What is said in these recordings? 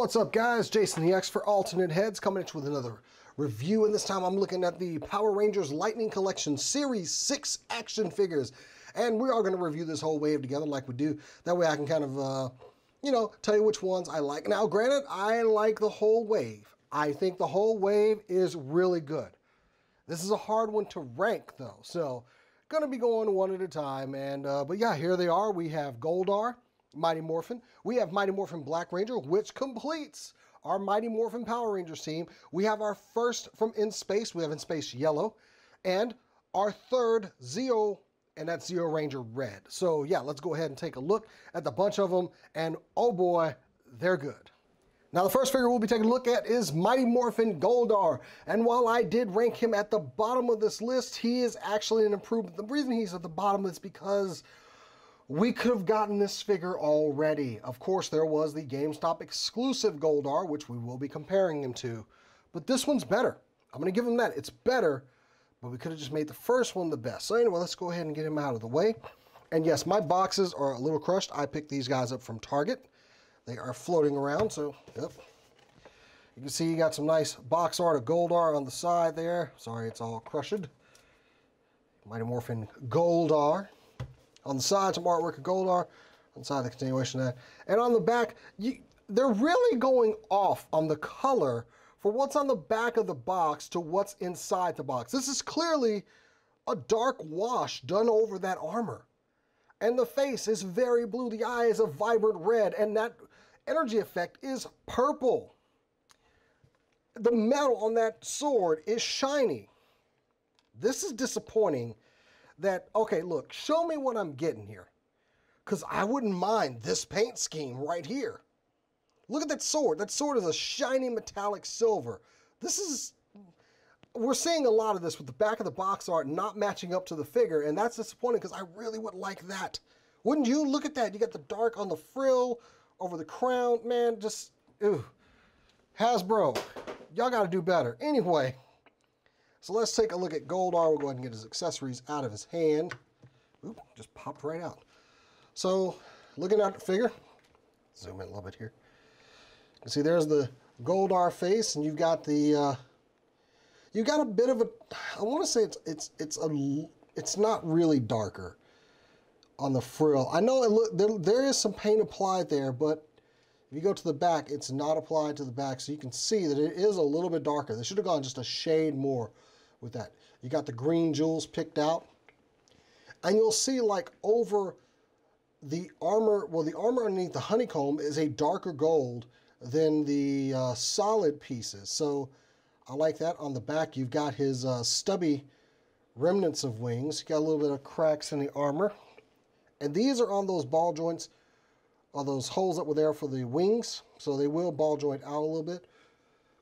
What's up, guys? JasonTheX for Alternate Heads, coming at you with another review, and this time I'm looking at the Power Rangers Lightning Collection Series 6 action figures, and we are going to review this whole wave together like we do. That way I can kind of, you know, tell you which ones I like. Now, granted, I like the whole wave. I think the whole wave is really good. This is a hard one to rank, though, so going to be going one at a time, and but yeah, here they are. We have Goldar, Mighty Morphin. We have Mighty Morphin Black Ranger, which completes our Mighty Morphin Power Rangers team. We have our first from In Space. We have In Space Yellow, and our third Zeo, and that's Zeo Ranger Red. So yeah, let's go ahead and take a look at the bunch of them, and oh boy, they're good. Now, the first figure we'll be taking a look at is Mighty Morphin Goldar. And while I did rank him at the bottom of this list, he is actually an improvement. The reason he's at the bottom is because we could have gotten this figure already. Of course, there was the GameStop exclusive Goldar, which we will be comparing him to, but this one's better. I'm gonna give him that. It's better, but we could have just made the first one the best. So anyway, let's go ahead and get him out of the way. And yes, my boxes are a little crushed. I picked these guys up from Target. They are floating around, so yep. You can see you got some nice box art of Goldar on the side there. Sorry, it's all crushed. Mighty Morphin Goldar. On the side, some artwork of Goldar. On the side, the continuation of that. And on the back, they're really going off on the color for what's on the back of the box to what's inside the box. This is clearly a dark wash done over that armor. And the face is very blue. The eye is a vibrant red. And that energy effect is purple. The metal on that sword is shiny. This is disappointing. That, okay, look, show me what I'm getting here, because I wouldn't mind this paint scheme right here. Look at that sword. That sword is a shiny metallic silver. This is, we're seeing a lot of this with the back of the box art not matching up to the figure, and that's disappointing because I really would like that. Wouldn't you? Look at that. You got the dark on the frill over the crown. Man, just, ooh. Hasbro, y'all got to do better. Anyway. So let's take a look at Goldar. We'll go ahead and get his accessories out of his hand. Oop, just popped right out. So looking at the figure, zoom in a little bit here. You can see there's the Goldar face, and you've got the, you got a bit of a, I want to say it's not really darker on the frill. I know it look, there is some paint applied there, but if you go to the back, it's not applied to the back, so you can see that it is a little bit darker. They should have gone just a shade more with that. You got the green jewels picked out, and you'll see like over the armor, well, the armor underneath the honeycomb is a darker gold than the solid pieces, so I like that. On the back, you've got his stubby remnants of wings. You got a little bit of cracks in the armor, and these are on those ball joints, all those holes that were there for the wings, so they will ball joint out a little bit.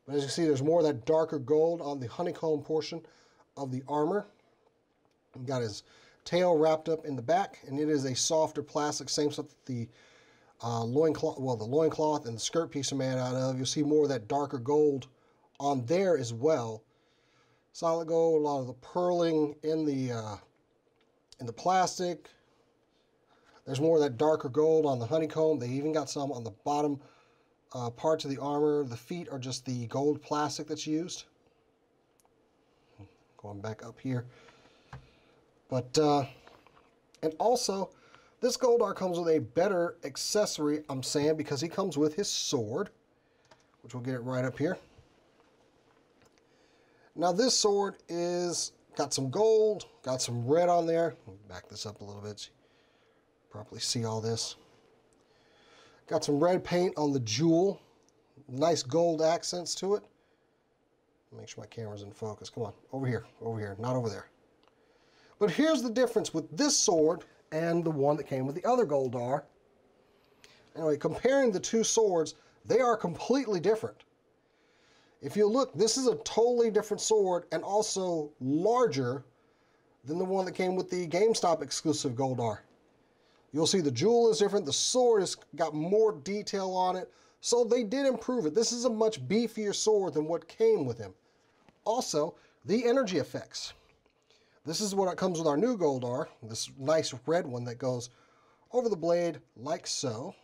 But as you see, there's more of that darker gold on the honeycomb portion of the armor. You've got his tail wrapped up in the back, and it is a softer plastic, same stuff that the loincloth, well, the loincloth and the skirt piece are made out of. You'll see more of that darker gold on there as well. Solid gold, a lot of the purling in the plastic. There's more of that darker gold on the honeycomb. They even got some on the bottom parts of the armor. The feet are just the gold plastic that's used. Going back up here. But, and also, this Goldar comes with a better accessory, I'm saying, because he comes with his sword, which we'll get it right up here. Now, this sword is, got some gold, got some red on there. Back this up a little bit. Probably see all this. Got some red paint on the jewel. Nice gold accents to it. Make sure my camera's in focus. Come on, over here, not over there. But here's the difference with this sword and the one that came with the other Goldar. Anyway, comparing the two swords, they are completely different. If you look, this is a totally different sword and also larger than the one that came with the GameStop exclusive Goldar. You'll see the jewel is different. The sword has got more detail on it. So they did improve it. This is a much beefier sword than what came with him. Also, the energy effects. This is what comes with our new Goldar. This nice red one that goes over the blade like so.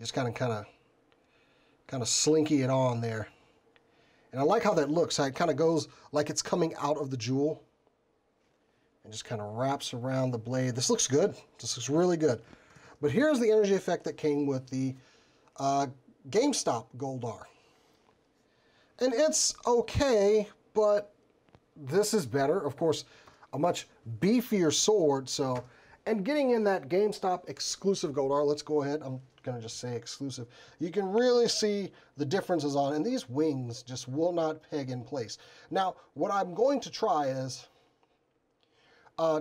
You just kind of slinky it on there. And I like how that looks. How it kind of goes like it's coming out of the jewel. And just kind of wraps around the blade. This looks good. This looks really good. But here's the energy effect that came with the GameStop Goldar. And it's okay, but this is better. Of course, a much beefier sword. So, and getting in that GameStop exclusive Goldar, let's go ahead. I'm going to just say exclusive. You can really see the differences on, and these wings just will not peg in place. Now, what I'm going to try is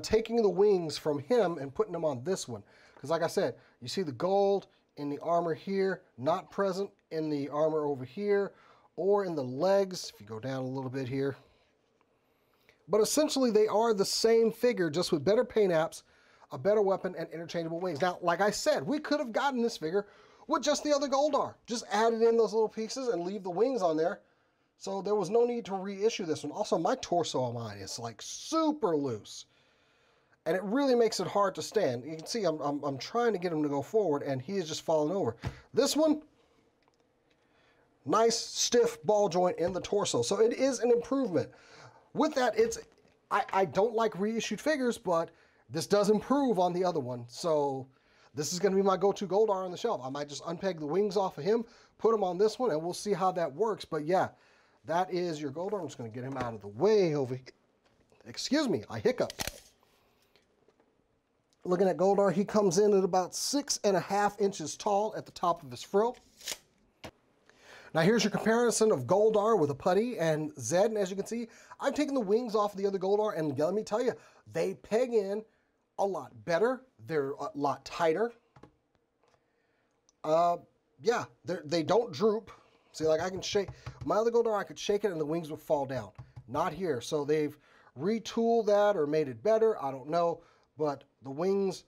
taking the wings from him and putting them on this one. Because like I said, you see the gold in the armor here, not present in the armor over here, or in the legs, if you go down a little bit here. But essentially, they are the same figure, just with better paint apps, a better weapon, and interchangeable wings. Now, like I said, we could have gotten this figure with just the other Goldar. Just added in those little pieces and leave the wings on there. So there was no need to reissue this one. Also, my torso on mine is like super loose. And it really makes it hard to stand. You can see I'm trying to get him to go forward, and he is just falling over. This one, nice stiff ball joint in the torso. So it is an improvement. With that, it's I don't like reissued figures, but this does improve on the other one. So this is going to be my go-to Goldar on the shelf. I might just unpeg the wings off of him, put him on this one, and we'll see how that works. But yeah, that is your Goldar. I'm just going to get him out of the way over here. Excuse me, I hiccup. Looking at Goldar, he comes in at about 6.5 inches tall at the top of his frill. Now here's your comparison of Goldar with a putty and Zed, and as you can see, I've taken the wings off the other Goldar, and let me tell you, they peg in a lot better. They're a lot tighter. Yeah, they don't droop. See, like I can shake, my other Goldar, I could shake it and the wings would fall down. Not here, so they've retooled that or made it better, I don't know, but the wings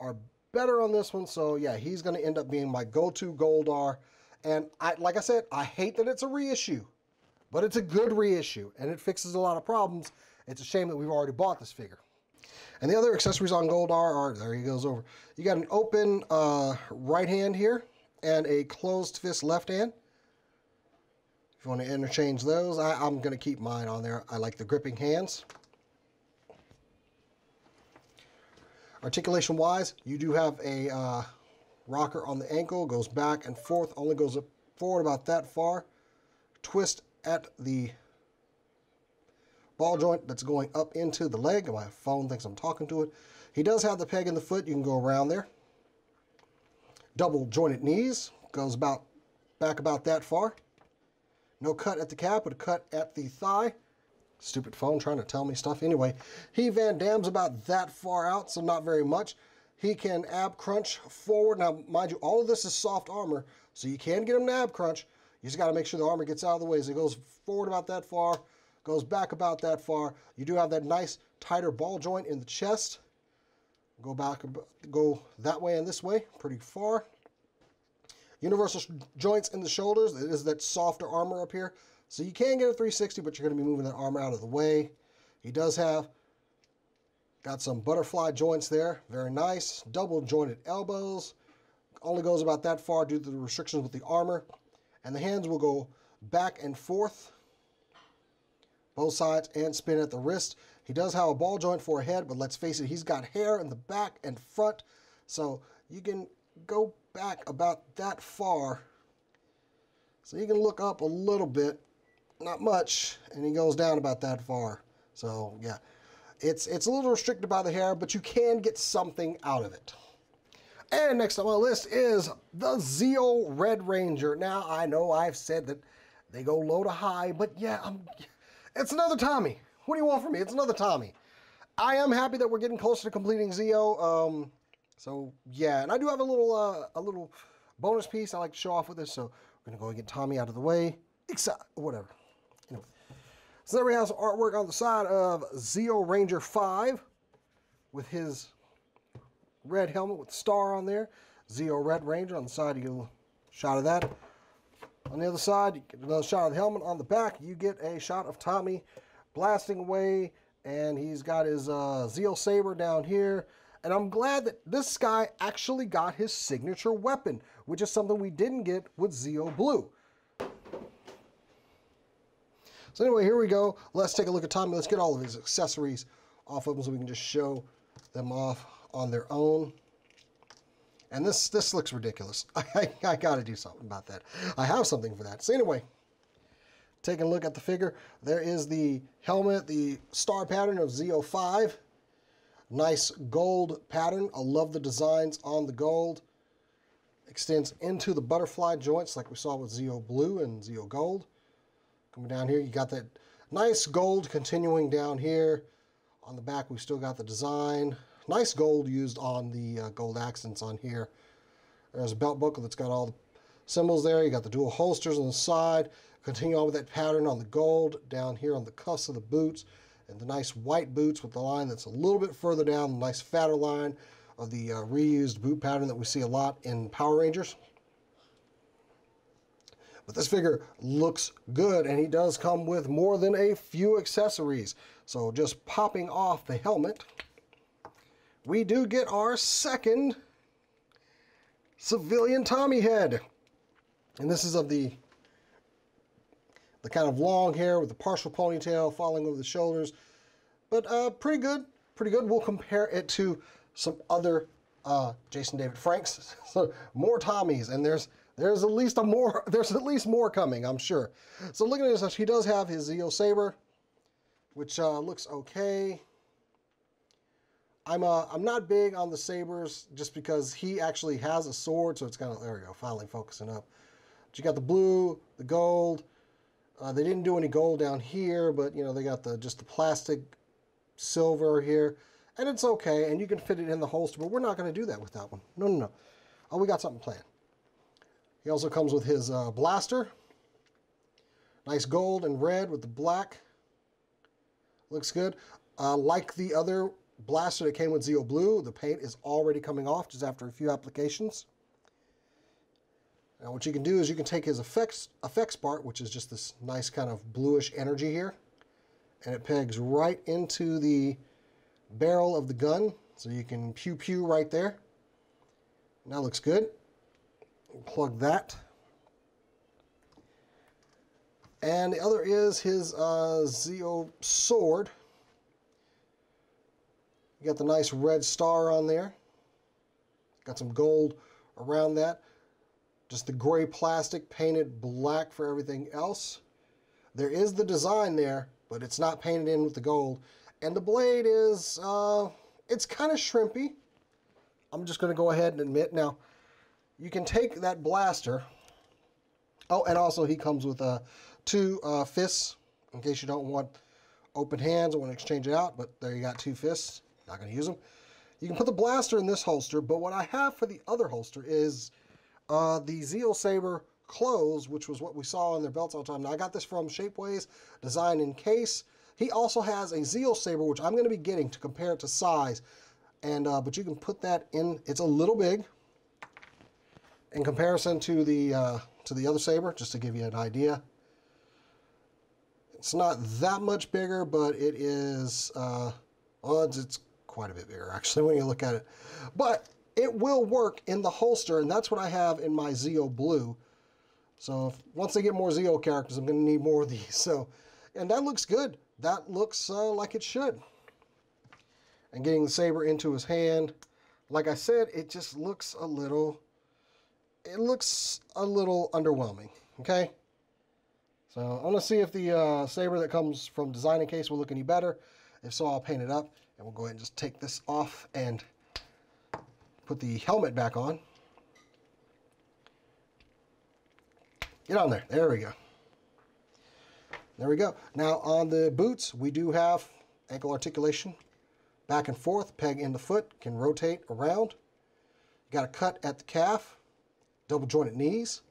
are better on this one, so yeah, he's gonna end up being my go-to Goldar. And like I said, I hate that it's a reissue, but it's a good reissue, and it fixes a lot of problems. It's a shame that we've already bought this figure. And the other accessories on Goldar are, there he goes over. You got an open right hand here and a closed fist left hand. If you want to interchange those, I'm going to keep mine on there. I like the gripping hands. Articulation-wise, you do have a... rocker on the ankle, goes back and forth, only goes up forward about that far. Twist at the ball joint that's going up into the leg. My phone thinks I'm talking to it. He does have the peg in the foot. You can go around there. Double jointed knees, goes about back about that far. No cut at the calf, but a cut at the thigh. Stupid phone trying to tell me stuff. Anyway, he Van Damme's about that far out, so not very much. He can ab crunch forward. Now, mind you, all of this is soft armor, so you can get him to ab crunch. You just got to make sure the armor gets out of the way. So it goes forward about that far, goes back about that far. You do have that nice tighter ball joint in the chest. Go back, go that way and this way, pretty far. Universal joints in the shoulders. It is that softer armor up here. So you can get a 360, but you're going to be moving that armor out of the way. He does have... got some butterfly joints there, very nice. Double jointed elbows, only goes about that far due to the restrictions with the armor. And the hands will go back and forth, both sides, and spin at the wrist. He does have a ball joint for a head, but let's face it, he's got hair in the back and front. So you can go back about that far. So you can look up a little bit, not much, and he goes down about that far. So yeah. It's a little restricted by the hair, but you can get something out of it. And next on my list is the Zeo Red Ranger. Now, I know I've said that they go low to high, but yeah, it's another Tommy. What do you want from me? It's another Tommy. I am happy that we're getting closer to completing Zeo. So, yeah, and I do have a little bonus piece I like to show off with this, so we're going to go and get Tommy out of the way. Whatever. Anyway. So there we have some artwork on the side of Zeo Ranger 5 with his red helmet with the star on there. Zeo Red Ranger on the side, you get a little shot of that. On the other side, you get another shot of the helmet. On the back, you get a shot of Tommy blasting away, and he's got his Zeo Saber down here, And I'm glad that this guy actually got his signature weapon, which is something we didn't get with Zeo Blue. So anyway, here we go. Let's take a look at Tommy. Let's get all of his accessories off of him so we can just show them off on their own. And this looks ridiculous. I gotta do something about that. I have something for that. So anyway, taking a look at the figure. There is the helmet, the star pattern of Zeo 5. Nice gold pattern. I love the designs on the gold. Extends into the butterfly joints like we saw with Zeo Blue and Zeo Gold. Coming down here, you got that nice gold continuing down here. On the back, we've still got the design. Nice gold used on the gold accents on here. There's a belt buckle that's got all the symbols there. You got the dual holsters on the side. Continue on with that pattern on the gold down here on the cuffs of the boots. And the nice white boots with the line that's a little bit further down. The nice fatter line of the reused boot pattern that we see a lot in Power Rangers. But this figure looks good, and he does come with more than a few accessories. So just popping off the helmet, we do get our second civilian Tommy head. And this is of the kind of long hair with the partial ponytail falling over the shoulders. But pretty good, pretty good. We'll compare it to some other Jason David Franks. So more Tommies, and there's at least more coming, I'm sure. So looking at this, he does have his Zeo Saber, which looks okay. I'm not big on the sabers just because he actually has a sword, so it's kind of, there we go, finally focusing up. But you got the blue, the gold. They didn't do any gold down here, but you know, they got the just the plastic silver here, and it's okay, and you can fit it in the holster, but we're not going to do that with that one. No, no, no. Oh, we got something planned. He also comes with his blaster. Nice gold and red with the black. Looks good. Like the other blaster that came with Zeo Blue, the paint is already coming off just after a few applications. Now what you can do is you can take his effects part, which is just this nice kind of bluish energy here, and it pegs right into the barrel of the gun, so you can pew pew right there. And that looks good. Plug that. And the other is his Zeo sword. You got the nice red star on there. Got some gold around that. Just the gray plastic painted black for everything else. There is the design there, but it's not painted in with the gold. And the blade is, it's kind of shrimpy. I'm just going to go ahead and admit now. You can take that blaster. Oh, and also he comes with two fists in case you don't want open hands or want to exchange it out, but there you got two fists. Not going to use them. You can put the blaster in this holster, but what I have for the other holster is the Zeo Saber clothes, which was what we saw on their belts all the time. Now, I got this from Shapeways, Design and Case. He also has a Zeo Saber, which I'm going to be getting to compare it to size, and but you can put that in. It's a little big in comparison to the other saber, just to give you an idea. It's not that much bigger, but it is, well, it's quite a bit bigger, actually, when you look at it. But it will work in the holster, and that's what I have in my Zeo Blue. So once I get more Zeo characters, I'm going to need more of these. So, and that looks good. That looks like it should. And getting the saber into his hand, like I said, it just looks a little... it looks a little underwhelming, okay? So I want to see if the saber that comes from Design in Case will look any better. If so, I'll paint it up, and we'll go ahead and just take this off and put the helmet back on. Get on there. There we go. There we go. Now on the boots, we do have ankle articulation, back and forth, peg in the foot, can rotate around. You got a cut at the calf. Double jointed knees,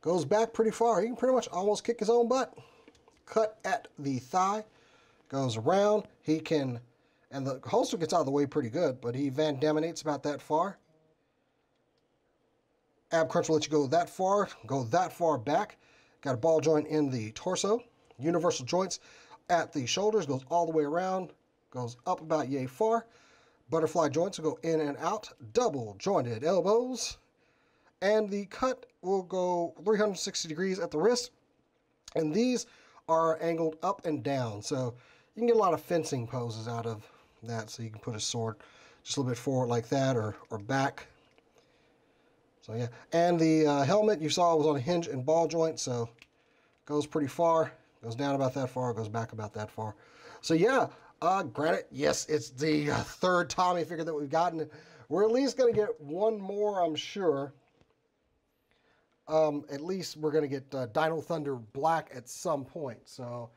goes back pretty far. He can pretty much almost kick his own butt. Cut at the thigh, goes around. He can, and the holster gets out of the way pretty good, but he Van Daminates about that far. Ab crunch will let you go that far back. Got a ball joint in the torso. Universal joints at the shoulders, goes all the way around, goes up about yay far. Butterfly joints will go in and out, double jointed elbows, and the cut will go 360 degrees at the wrist, and these are angled up and down, so you can get a lot of fencing poses out of that. So you can put a sword just a little bit forward like that, or back. So yeah, and the helmet you saw was on a hinge and ball joint, so goes pretty far, goes down about that far, goes back about that far. So yeah, granted, yes, it's the third Tommy figure that we've gotten. We're at least going to get one more, I'm sure. At least we're going to get Dino Thunder Black at some point. So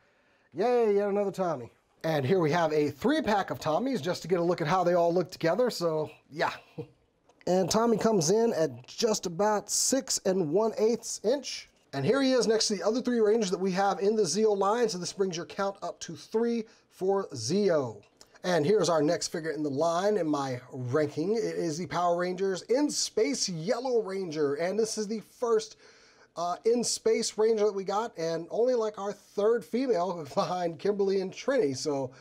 yay, yet another Tommy. And here we have a 3-pack of Tommies just to get a look at how they all look together. So yeah. And Tommy comes in at just about 6 1/8 inch. And here he is next to the other 3 Rangers that we have in the Zeo line. So this brings your count up to 3 for Zeo. And here's our next figure in the line in my ranking. It is the Power Rangers In Space Yellow Ranger. And this is the first In Space Ranger that we got, and only like our 3rd female behind Kimberly and Trini. So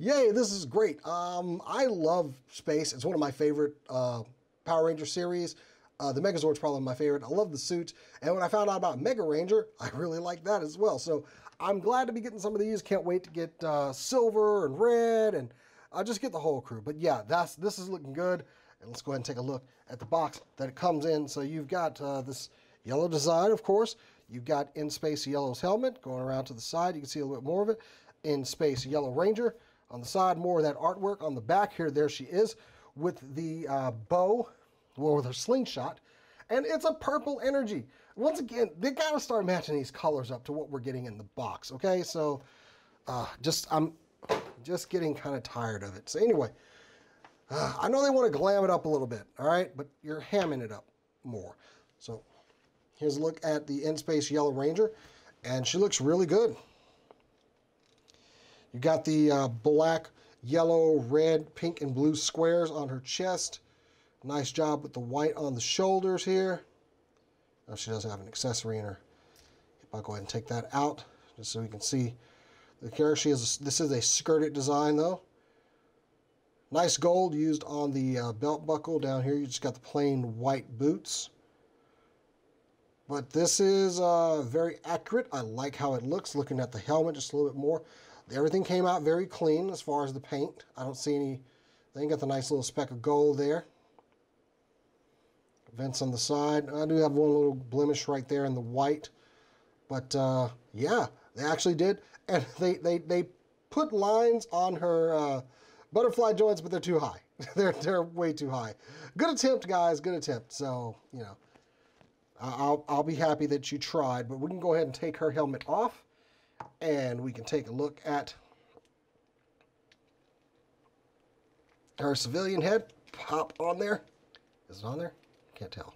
yay, this is great. I love space. It's one of my favorite Power Ranger series. The Megazord's probably my favorite. I love the suit. And when I found out about Mega Ranger, I really liked that as well. So I'm glad to be getting some of these. Can't wait to get silver and red, and I'll just get the whole crew. But yeah, this is looking good. And let's go ahead and take a look at the box that it comes in. So you've got this yellow design, of course. You've got In Space Yellow's helmet going around to the side. You can see a little bit more of it. In Space Yellow Ranger on the side. More of that artwork on the back here. There she is with the bow. Well, with her slingshot, and it's a purple energy. Once again, they gotta start matching these colors up to what we're getting in the box. Okay, so I'm just getting kind of tired of it. So anyway, I know they want to glam it up a little bit, all right, but you're hamming it up more. So here's a look at the In Space Yellow Ranger, and she looks really good. You got the black, yellow, red, pink, and blue squares on her chest. Nice job with the white on the shoulders here. Now she does have an accessory in her. I'll go ahead and take that out just so we can see the character. She is this is a skirted design though. Nice gold used on the belt buckle down here. You just got the plain white boots. But this is very accurate. I like how it looks. Looking at the helmet just a little bit more. Everything came out very clean as far as the paint. I don't see anything. Got the nice little speck of gold there. Vents on the side. I do have one little blemish right there in the white, but yeah, they actually did, and they put lines on her butterfly joints, but they're too high. they're way too high. Good attempt, guys. Good attempt. So you know, I'll be happy that you tried. But we can go ahead and take her helmet off, and we can take a look at her civilian head. Pop on there. Is it on there? Can't tell.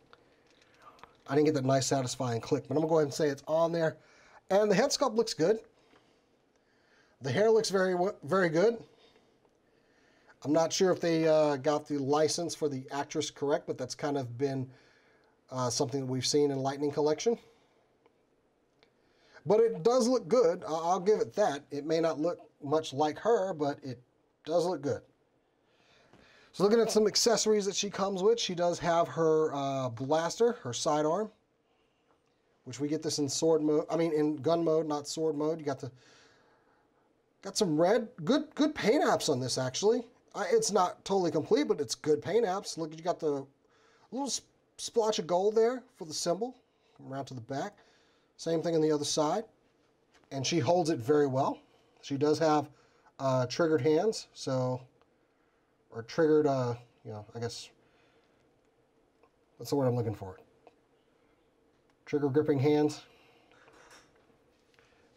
I didn't get that nice satisfying click, but I'm gonna go ahead and say it's on there. And the head sculpt looks good. The hair looks very, very good. I'm not sure if they got the license for the actress correct, but that's kind of been something that we've seen in Lightning Collection. But it does look good. I'll give it that. It may not look much like her, but it does look good. So looking at some accessories that she comes with, she does have her blaster, her sidearm, which we get this in sword mode. I mean, in gun mode, not sword mode. You got the some red, good paint apps on this actually. It's not totally complete, but it's good paint apps. Look, you got the little splotch of gold there for the symbol, around to the back. Same thing on the other side, and she holds it very well. She does have triggered hands, so. Or triggered, you know, I guess, that's the word I'm looking for. Trigger gripping hands.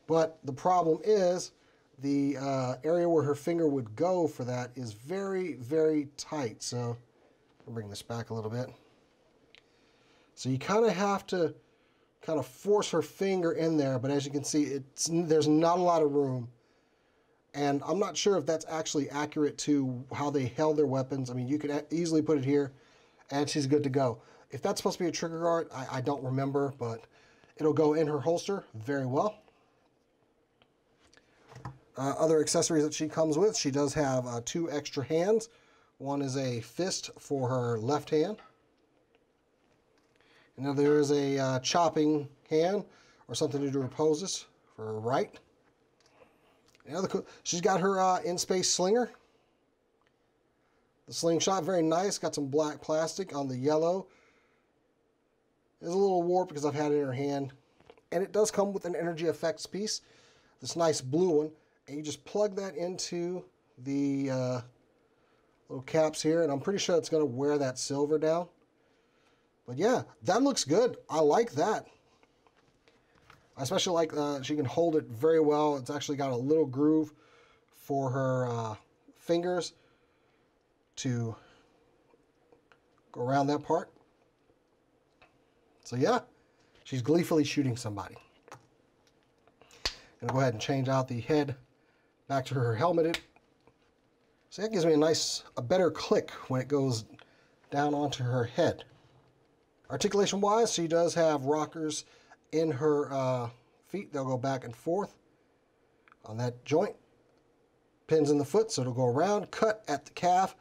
But the problem is the area where her finger would go for that is very, very tight. So I'll bring this back a little bit. So you kind of have to kind of force her finger in there. But as you can see, there's not a lot of room. And I'm not sure if that's actually accurate to how they held their weapons. I mean, you could easily put it here, and she's good to go. If that's supposed to be a trigger guard, I don't remember, but it'll go in her holster very well. Other accessories that she comes with, she does have 2 extra hands One is a fist for her left hand. And then there is a chopping hand or something to do her poses for her right. Cool, she's got her In Space slinger. The slingshot, very nice. Got some black plastic on the yellow. There's a little warp because I've had it in her hand. And it does come with an energy effects piece. This nice blue one. And you just plug that into the little caps here, and I'm pretty sure it's going to wear that silver down. But yeah, that looks good. I like that. I especially like she can hold it very well. It's actually got a little groove for her fingers to go around that part. So yeah, she's gleefully shooting somebody. I'm going to go ahead and change out the head back to her helmeted. So that gives me a nice, a better click when it goes down onto her head. Articulation-wise, she does have rockers in her feet. They'll go back and forth on that joint. Pins in the foot, so it'll go around. Cut at the calf.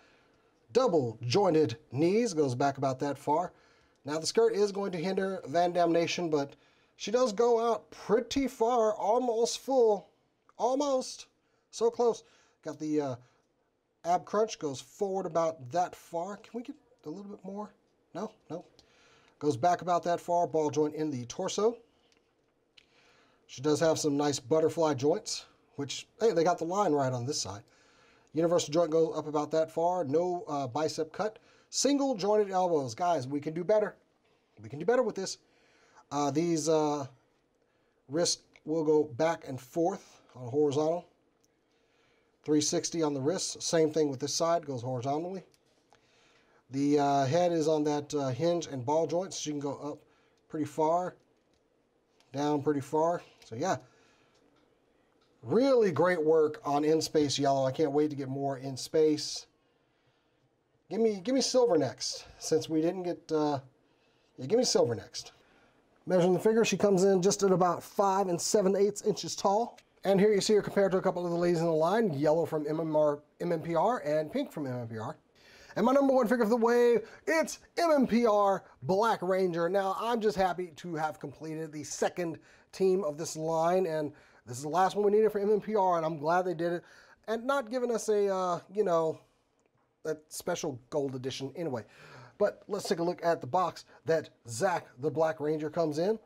Double-jointed knees. Goes back about that far. Now, the skirt is going to hinder Van Damnation, but she does go out pretty far. Almost full. Almost. So close. Got the... ab crunch goes forward about that far. Can we get a little bit more? No, no. Goes back about that far. Ball joint in the torso. She does have some nice butterfly joints, which, hey, they got the line right on this side. Universal joint goes up about that far. No bicep cut. Single jointed elbows. Guys, we can do better. We can do better with this. These wrists will go back and forth on a horizontal. 360 on the wrist. Same thing with this side. Goes horizontally. The head is on that hinge and ball joint, so you can go up pretty far, down pretty far. So yeah, really great work on In Space Yellow. I can't wait to get more In Space. Give me silver next, since we didn't get. Yeah, give me silver next. Measuring the figure, she comes in just at about 5 7/8 inches tall. And here you see her compared to a couple of the ladies in the line, yellow from MMPR and pink from MMPR. And my number one figure of the wave, it's MMPR Black Ranger. Now, I'm just happy to have completed the second team of this line, and this is the last one we needed for MMPR, and I'm glad they did it, and not giving us a, you know, a special gold edition anyway. But let's take a look at the box that Zach the Black Ranger comes in.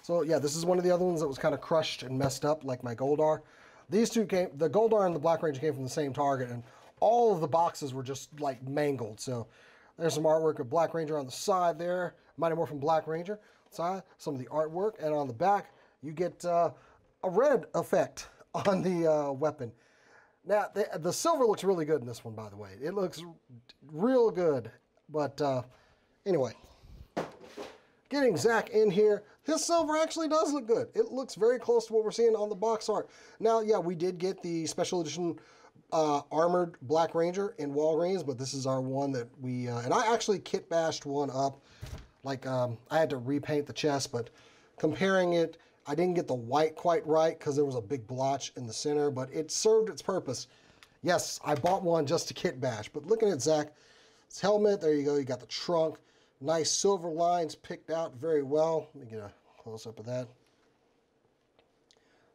So yeah, this is one of the other ones that was kind of crushed and messed up, like my Goldar. These two came, the Goldar and the Black Ranger came from the same Target, and all of the boxes were just like mangled. So there's some artwork of Black Ranger on the side there, Mighty Morphin Black Ranger side, some of the artwork, and on the back you get a red effect on the weapon. Now the silver looks really good in this one, by the way. It looks real good, but anyway. Getting Zach in here, his silver actually does look good. It looks very close to what we're seeing on the box art. Now, yeah, we did get the special edition armored Black Ranger in Walgreens, but this is our one that we, and I actually kit bashed one up. Like, I had to repaint the chest, but comparing it, I didn't get the white quite right because there was a big blotch in the center, but it served its purpose. Yes, I bought one just to kit bash, but looking at Zach's helmet, there you go, you got the trunk. Nice silver lines picked out very well. Let me get a close-up of that.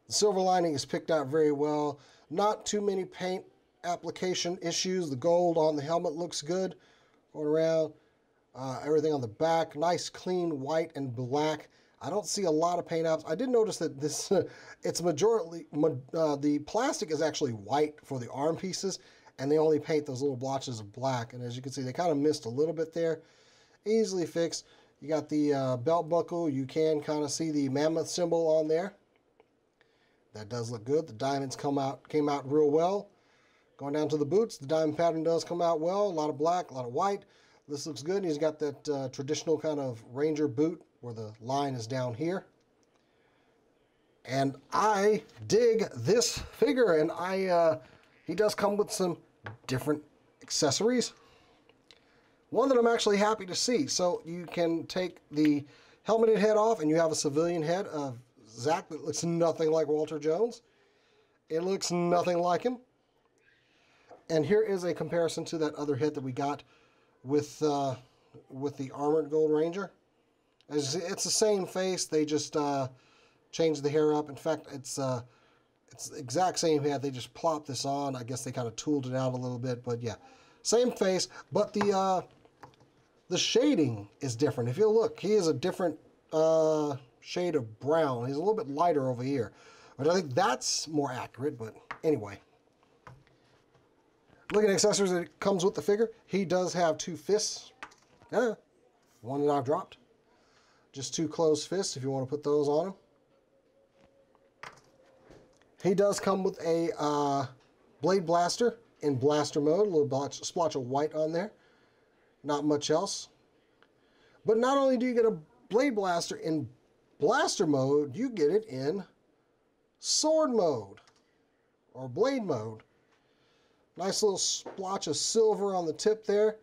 The silver lining is picked out very well. Not too many paint application issues. The gold on the helmet looks good. Going around. Everything on the back. Nice, clean, white, and black. I don't see a lot of paint apps. I did notice that this, it's majority, the plastic is actually white for the arm pieces, and they only paint those little blotches of black. And as you can see, they kind of missed a little bit there. Easily fixed. You got the belt buckle. You can kind of see the mammoth symbol on there. That does look good. The diamonds came out real well. Going down to the boots, the diamond pattern does come out well. A lot of black, a lot of white. This looks good. And he's got that traditional kind of Ranger boot where the line is down here. And I dig this figure. And he does come with some different accessories. One that I'm actually happy to see. So you can take the helmeted head off and you have a civilian head of Zach that looks nothing like Walter Jones. It looks nothing like him. And here is a comparison to that other head that we got with the Armored Gold Ranger. It's the same face. They just changed the hair up. In fact, it's the exact same head. They just plopped this on. I guess they kind of tooled it out a little bit, but yeah, same face. But the shading is different. If you look, he is a different shade of brown. He's a little bit lighter over here, but I think that's more accurate. But anyway, looking at accessories that comes with the figure, he does have two fists. Yeah, one that I've dropped. Just two closed fists if you want to put those on him. He does come with a blade blaster in blaster mode. A little splotch of white on there. Not much else. But not only do you get a blade blaster in blaster mode, you get it in sword mode or blade mode. Nice little splotch of silver on the tip there.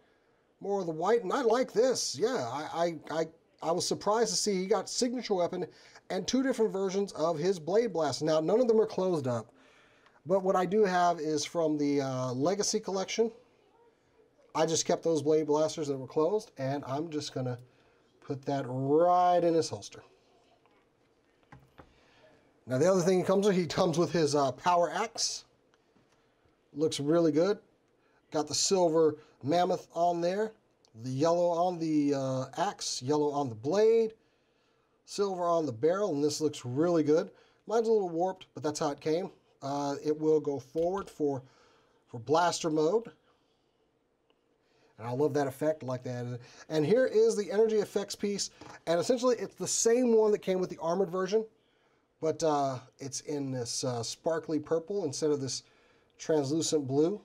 More of the white. And I like this. Yeah, I was surprised to see he got signature weapon and two different versions of his blade blast. Now, none of them are closed up, but what I do have is from the Legacy Collection. I just kept those blade blasters that were closed, and I'm just going to put that right in his holster. Now, the other thing he comes with his power axe. Looks really good. Got the silver mammoth on there. The yellow on the axe, yellow on the blade, silver on the barrel, and this looks really good. Mine's a little warped, but that's how it came. It will go forward for blaster mode. And I love that effect, like that. And here is the energy effects piece, and essentially it's the same one that came with the armored version, but it's in this sparkly purple instead of this translucent blue.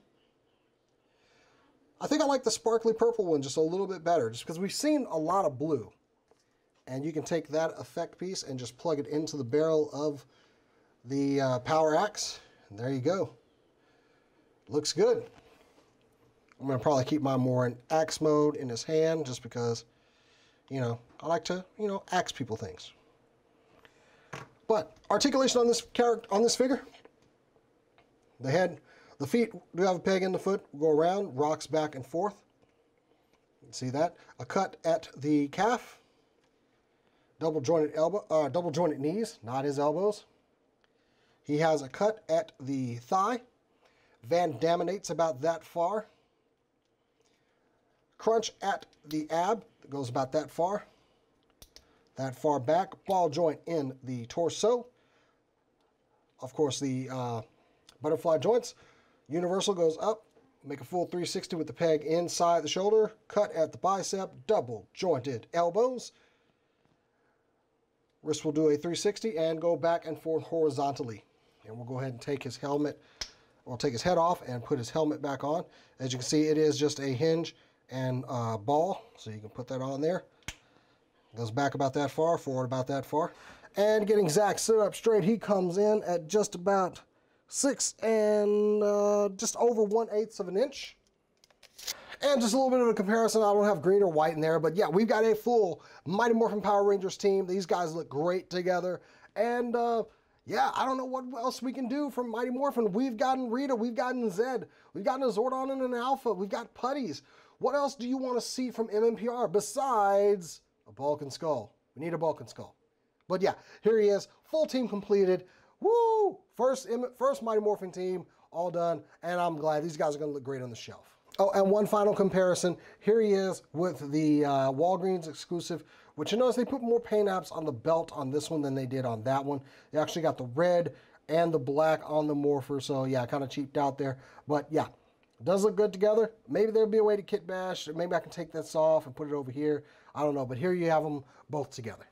I think I like the sparkly purple one just a little bit better, just because we've seen a lot of blue. And you can take that effect piece and just plug it into the barrel of the power axe. And there you go. Looks good. I'm going to probably keep mine more in axe mode in his hand, just because, you know, I like to, you know, axe people things. But articulation on this character, on this figure, the head. The feet do have a peg in the foot, go around, rocks back and forth. You can see that. A cut at the calf. Double jointed elbow, double jointed knees, not his elbows. He has a cut at the thigh. Van Daminates about that far. Crunch at the ab, that goes about that far. That far back. Ball joint in the torso. Of course, the butterfly joints. Universal goes up, make a full 360 with the peg inside the shoulder, cut at the bicep, double jointed elbows. Wrist will do a 360 and go back and forth horizontally. And we'll go ahead and take his helmet, we'll take his head off and put his helmet back on. As you can see, it is just a hinge and ball, so you can put that on there. Goes back about that far, forward about that far. And getting Zach stood up straight, he comes in at just about 6 and just over 1/8 of an inch. And just a little bit of a comparison. I don't have green or white in there, but yeah, we've got a full Mighty Morphin Power Rangers team. These guys look great together. And yeah, I don't know what else we can do from Mighty Morphin. We've gotten Rita, we've gotten Zed, we've gotten a Zordon and an Alpha, we've got Putties. What else do you want to see from MMPR besides a Balkan Skull? We need a Balkan Skull. But yeah, here he is, full team completed. Woo! First Mighty Morphin team, all done, and I'm glad. These guys are going to look great on the shelf. Oh, and one final comparison. Here he is with the Walgreens exclusive, which you notice they put more paint apps on the belt on this one than they did on that one. They actually got the red and the black on the Morpher, so yeah, kind of cheaped out there. But yeah, it does look good together. Maybe there'll be a way to kit bash. Maybe I can take this off and put it over here. I don't know, but here you have them both together.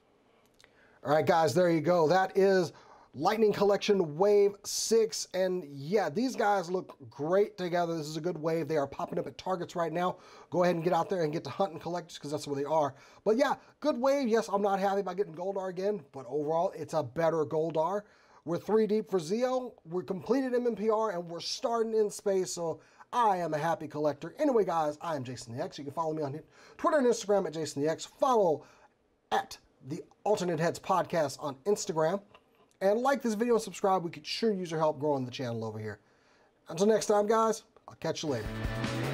All right, guys, there you go. That is Lightning Collection Wave 6, and yeah, these guys look great together. This is a good wave. They are popping up at Targets right now. Go ahead and get out there and get to hunt and collect, because that's where they are. But yeah, good wave. Yes, I'm not happy about getting Goldar again, but overall, it's a better Goldar. We're 3 deep for Zeo. We're completed MMPR, and we're starting In Space, so I am a happy collector. Anyway, guys, I am JasonTheX. You can follow me on Twitter and Instagram at JasonTheX. Follow at the Alternate Heads Podcast on Instagram. And like this video and subscribe. We could sure use your help growing the channel over here. Until next time, guys, I'll catch you later.